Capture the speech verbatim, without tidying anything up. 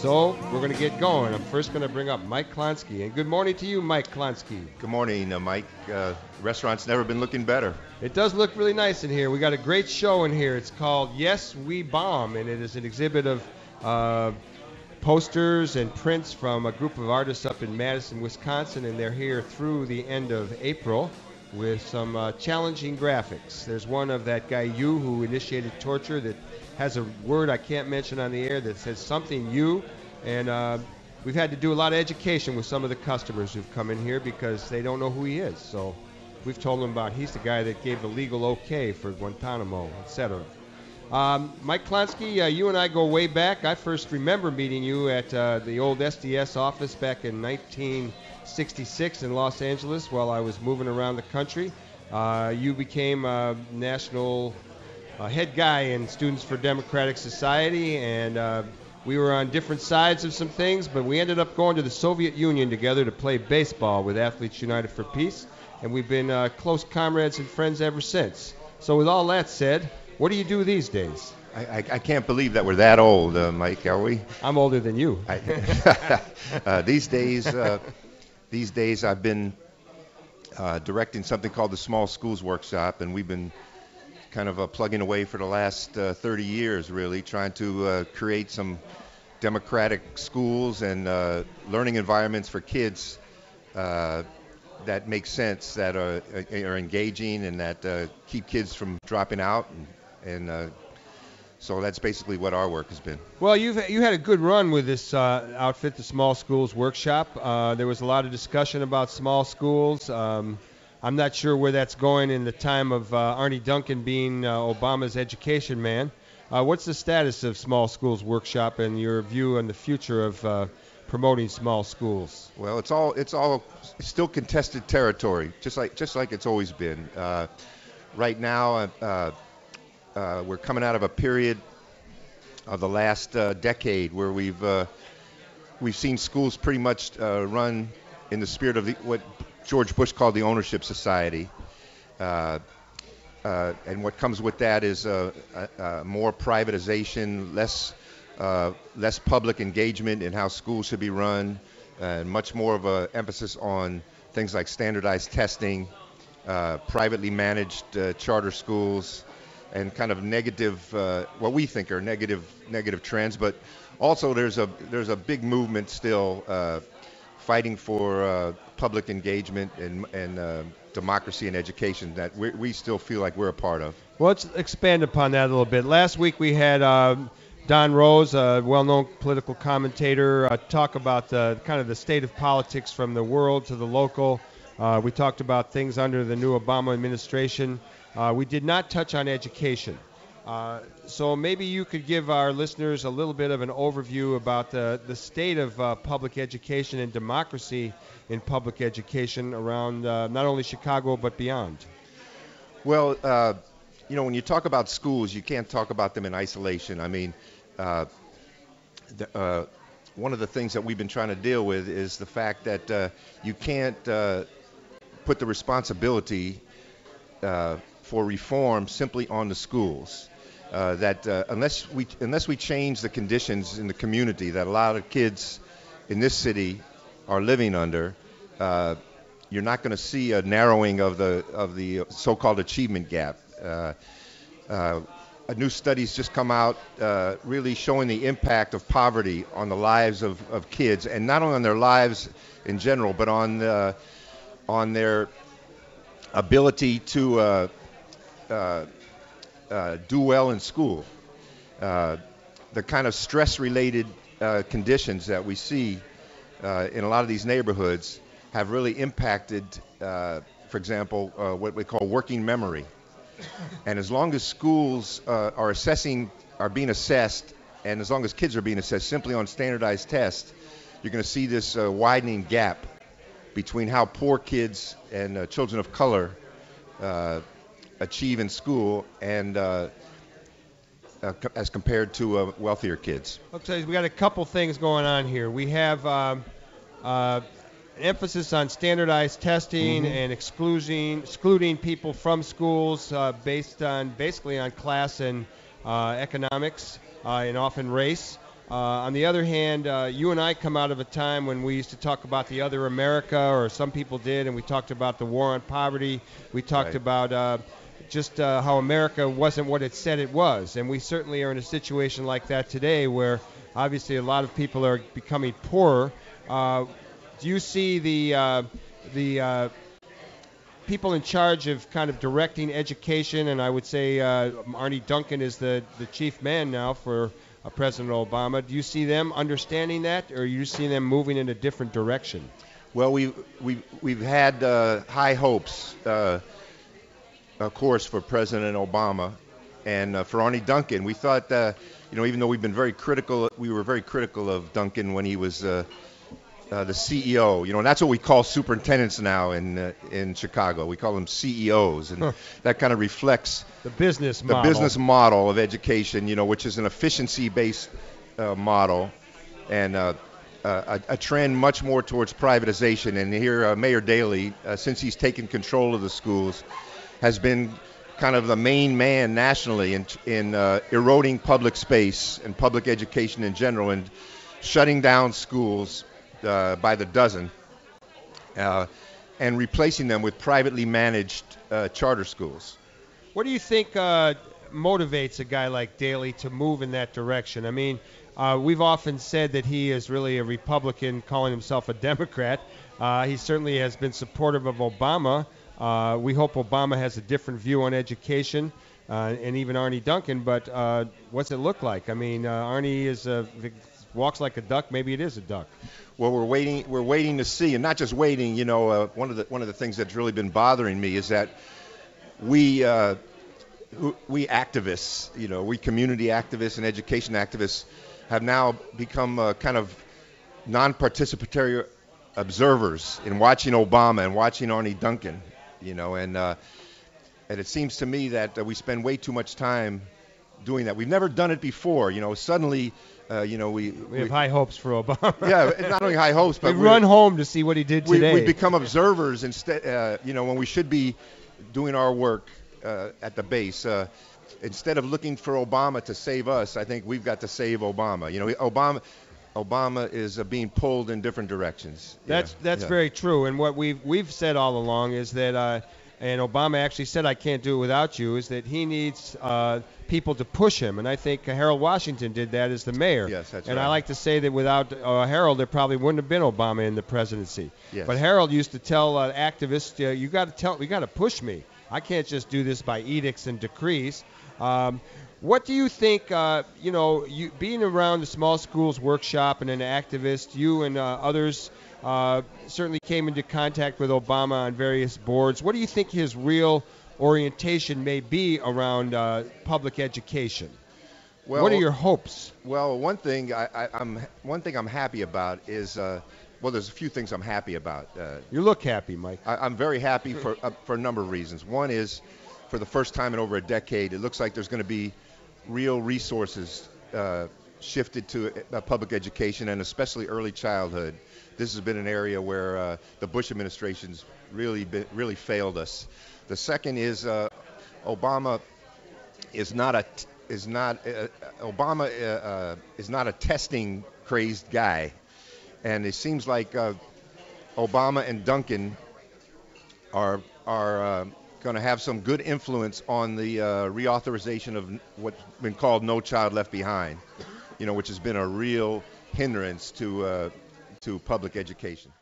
So we're going to get going. I'm first going to bring up Mike Klonsky. And good morning to you, Mike Klonsky. Good morning, uh, Mike. Uh, restaurant's never been looking better. It does look really nice in here. We got a great show in here. It's called Yes, We Bomb, and it is an exhibit of uh, posters and prints from a group of artists up in Madison, Wisconsin, and they're here through the end of April with some uh, challenging graphics. There's one of that guy Yu who initiated torture that has a word I can't mention on the air that says something Yu, and uh, we've had to do a lot of education with some of the customers who've come in here because they don't know who he is. So we've told them about he's the guy that gave the legal okay for Guantanamo, et cetera. Um, Mike Klonsky, uh, you and I go way back. I first remember meeting you at uh, the old S D S office back in nineteen sixty-six in Los Angeles while I was moving around the country. Uh, you became a national uh, head guy in Students for Democratic Society, and uh, we were on different sides of some things, but we ended up going to the Soviet Union together to play baseball with Athletes United for Peace, and we've been uh, close comrades and friends ever since. So with all that said, what do you do these days? I, I, I can't believe that we're that old, uh, Mike, are we? I'm older than you. I, uh, these days, uh, these days I've been uh, directing something called the Small Schools Workshop, and we've been kind of uh, plugging away for the last uh, thirty years, really, trying to uh, create some democratic schools and uh, learning environments for kids uh, that make sense, that are, are engaging, and that uh, keep kids from dropping out. And, And uh, so that's basically what our work has been. Well, you've you had a good run with this uh, outfit, the Small Schools Workshop. Uh, there was a lot of discussion about small schools. Um, I'm not sure where that's going in the time of uh, Arne Duncan being uh, Obama's education man. Uh, what's the status of Small Schools Workshop and your view on the future of uh, promoting small schools? Well, it's all it's all still contested territory, just like just like it's always been. Uh, right now. Uh, Uh, we're coming out of a period of the last uh, decade where we've uh, we've seen schools pretty much uh, run in the spirit of the, what George Bush called the Ownership Society, uh, uh, and what comes with that is uh, uh, uh, more privatization, less uh, less public engagement in how schools should be run, uh, and much more of an emphasis on things like standardized testing, uh, privately managed uh, charter schools, and kind of negative, uh, what we think are negative, negative trends. But also, there's a there's a big movement still uh, fighting for uh, public engagement and and uh, democracy and education that we we still feel like we're a part of. Well, let's expand upon that a little bit. Last week we had uh, Don Rose, a well-known political commentator, uh, talk about the, kind of the state of politics from the world to the local. Uh, we talked about things under the new Obama administration. Uh, we did not touch on education. Uh, so maybe you could give our listeners a little bit of an overview about the, the state of uh, public education and democracy in public education around uh, not only Chicago but beyond. Well, uh, you know, when you talk about schools, you can't talk about them in isolation. I mean, uh, the, uh, one of the things that we've been trying to deal with is the fact that uh, you can't uh, put the responsibility uh, for reform simply on the schools. Uh, that uh, unless we unless we change the conditions in the community that a lot of kids in this city are living under, uh, you're not going to see a narrowing of the of the so-called achievement gap. Uh, uh, a new study's just come out, uh, really showing the impact of poverty on the lives of, of kids, and not only on their lives in general, but on uh, on their ability to uh, Uh, uh, do well in school. Uh, the kind of stress-related uh, conditions that we see uh, in a lot of these neighborhoods have really impacted, uh, for example, uh, what we call working memory. And as long as schools uh, are assessing, are being assessed, and as long as kids are being assessed simply on standardized tests, you're going to see this uh, widening gap between how poor kids and uh, children of color uh, achieve in school and uh, uh, co- as compared to uh, wealthier kids. Okay, we got a couple things going on here. We have um, uh, an emphasis on standardized testing, mm-hmm. and excluding excluding people from schools uh, based on basically on class and uh, economics uh, and often race. Uh, on the other hand, uh, you and I come out of a time when we used to talk about the other America, or some people did, and we talked about the war on poverty. We talked right. about uh, just uh, how America wasn't what it said it was. And we certainly are in a situation like that today where obviously a lot of people are becoming poorer. Uh, do you see the uh, the uh, people in charge of kind of directing education? And I would say uh, Arne Duncan is the, the chief man now for Uh, President Obama. Do you see them understanding that, or you see them moving in a different direction? Well, we we we've had uh, high hopes, uh, of course, for President Obama and uh, for Arne Duncan. We thought, uh, you know, even though we've been very critical, we were very critical of Duncan when he was uh, uh, the C E O. You know, and that's what we call superintendents now in uh, in Chicago. We call them C E Os, and huh. that kind of reflects. The business model. The business model of education, you know, which is an efficiency-based uh, model, and uh, uh, a, a trend much more towards privatization. And here, uh, Mayor Daley, uh, since he's taken control of the schools, has been kind of the main man nationally in, in uh, eroding public space and public education in general, and shutting down schools uh, by the dozen, uh, and replacing them with privately managed uh, charter schools. What do you think uh, motivates a guy like Daley to move in that direction? I mean, uh, we've often said that he is really a Republican, calling himself a Democrat. Uh, he certainly has been supportive of Obama. Uh, we hope Obama has a different view on education, uh, and even Arne Duncan. But uh, what's it look like? I mean, uh, Arne is a, walks like a duck. Maybe it is a duck. Well, we're waiting. We're waiting to see, and not just waiting. You know, uh, one of the one of the things that's really been bothering me is that we. Uh, We activists, you know, we community activists and education activists have now become uh, kind of non-participatory observers in watching Obama and watching Arne Duncan, you know, and uh, and it seems to me that uh, we spend way too much time doing that. We've never done it before, you know. Suddenly, uh, you know, we, we we have high hopes for Obama. Yeah, not only high hopes, but we run home to see what he did today. We, we become observers instead, uh, you know, when we should be doing our work. Uh, at the base, uh, instead of looking for Obama to save us, I think we've got to save Obama. You know, Obama, Obama is uh, being pulled in different directions. That's yeah. that's yeah. very true. And what we've we've said all along is that, uh, and Obama actually said, "I can't do it without you." Is that he needs uh, people to push him, and I think Harold Washington did that as the mayor. Yes, that's and right. And I like to say that without uh, Harold, there probably wouldn't have been Obama in the presidency. Yes. But Harold used to tell uh, activists, uh, "You got to tell, you got to push me. I can't just do this by edicts and decrees." Um, what do you think, uh, you know, you, being around the Small Schools Workshop and an activist, you and uh, others uh, certainly came into contact with Obama on various boards. What do you think his real orientation may be around uh, public education? Well, what are your hopes? Well, one thing I, I, I'm one thing I'm happy about is uh, well, there's a few things I'm happy about. Uh, you look happy, Mike. I, I'm very happy for uh, for a number of reasons. One is, for the first time in over a decade, it looks like there's going to be real resources uh, shifted to uh, public education, and especially early childhood. This has been an area where uh, the Bush administration's really been, really failed us. The second is uh, Obama is not a t- is not uh, Obama uh, uh, is not a testing crazed guy. And it seems like uh, Obama and Duncan are are uh, going to have some good influence on the uh, reauthorization of what's been called No Child Left Behind, you know, which has been a real hindrance to uh, to public education.